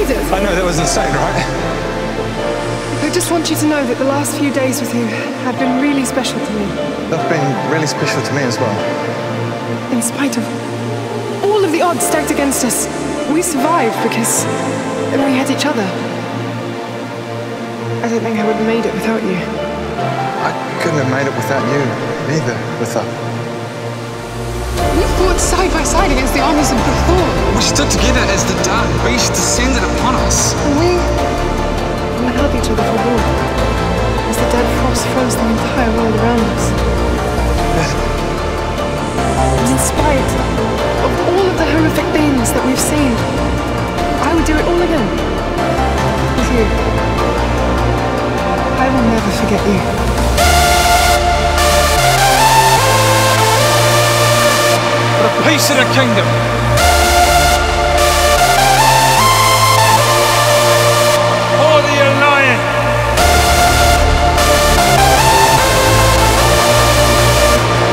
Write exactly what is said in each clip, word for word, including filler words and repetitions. needed. I know, that was insane, right? I just want you to know that the last few days with you have been really special to me. They've been really special to me as well. In spite of all of the odds stacked against us, we survived because we had each other. I don't think I would have made it without you. I couldn't have made it without you, neither, Brithor. We fought side by side against the armies of Brithor. We stood together as the dark beast descended upon us. And we, we held each other for war, as the dead frost froze the entire world around us. And in spite of all of the horrific things that we've seen, I would do it all again. With you. I will never forget you. Peace in the kingdom. For the Alliance.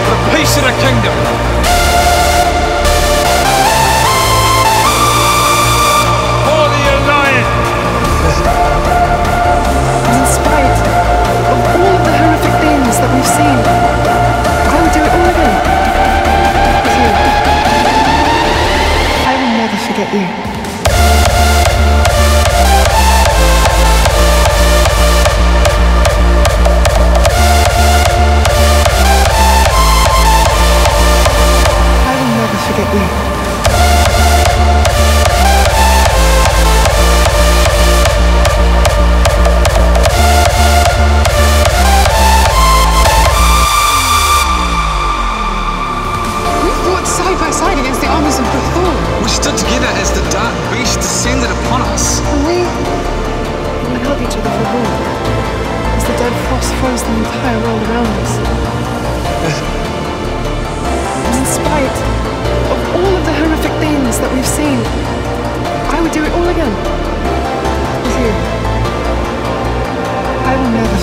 The peace in the kingdom. For the Alliance. In spite of all of the horrific things that we've seen, I would do it all again. Get you. I will never forget you.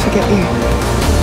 Forget you.